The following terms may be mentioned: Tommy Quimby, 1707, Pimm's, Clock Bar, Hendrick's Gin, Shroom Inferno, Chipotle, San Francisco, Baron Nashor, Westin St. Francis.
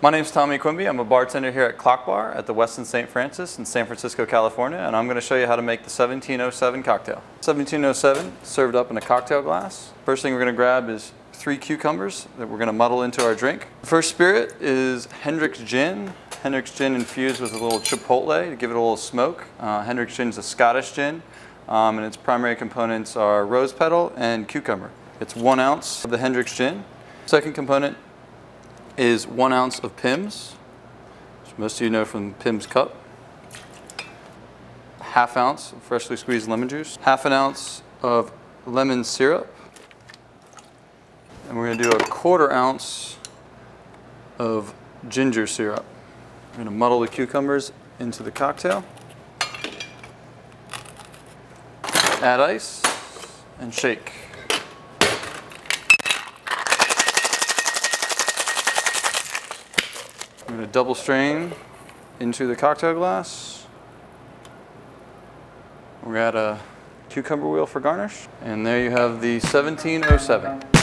My name's Tommy Quimby. I'm a bartender here at Clock Bar at the Westin St. Francis in San Francisco, California, and I'm going to show you how to make the 1707 cocktail. 1707 served up in a cocktail glass. First thing we're going to grab is 3 cucumbers that we're going to muddle into our drink. The first spirit is Hendrick's Gin. Hendrick's Gin infused with a little chipotle to give it a little smoke. Hendrick's Gin is a Scottish gin, and its primary components are rose petal and cucumber. It's 1 ounce of the Hendrick's Gin. Second component is 1 ounce of Pimm's, which most of you know from Pimm's cup. 1/2 ounce of freshly squeezed lemon juice. 1/2 ounce of lemon syrup. And we're gonna do a 1/4 ounce of ginger syrup. We're gonna muddle the cucumbers into the cocktail. Add ice and shake. I'm going to double strain into the cocktail glass. We're going to add a cucumber wheel for garnish. And there you have the 1707.